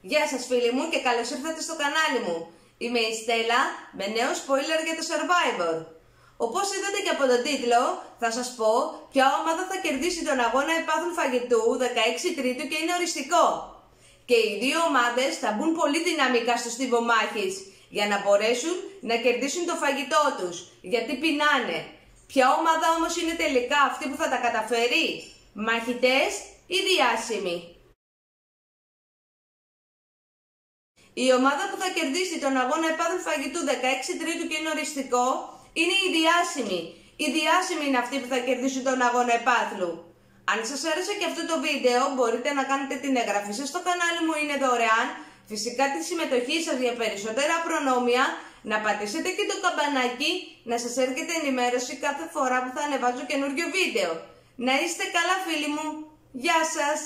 Γεια σας φίλοι μου και καλώς ήρθατε στο κανάλι μου. Είμαι η Στέλλα με νέο spoiler για το Survivor. Όπως είδατε και από τον τίτλο, θα σας πω ποια ομάδα θα κερδίσει τον αγώνα επάθλου φαγητού 16/3 και είναι οριστικό. Και οι δύο ομάδες θα μπουν πολύ δυναμικά στο στίβο μάχης για να μπορέσουν να κερδίσουν το φαγητό τους, γιατί πεινάνε. Ποια ομάδα όμως είναι τελικά αυτή που θα τα καταφέρει, μαχητές ή διάσημοι? Η ομάδα που θα κερδίσει τον αγώνα επάθλου φαγητού 16/3 και είναι οριστικό είναι οι διάσημοι. Οι διάσημοι είναι αυτοί που θα κερδίσουν τον αγώνα επάθλου. Αν σας άρεσε και αυτό το βίντεο, μπορείτε να κάνετε την εγγραφή σας στο κανάλι μου, είναι δωρεάν. Φυσικά τη συμμετοχή σας για περισσότερα προνόμια, να πατήσετε και το καμπανάκι να σας έρχεται ενημέρωση κάθε φορά που θα ανεβάζω καινούριο βίντεο. Να είστε καλά φίλοι μου. Γεια σας!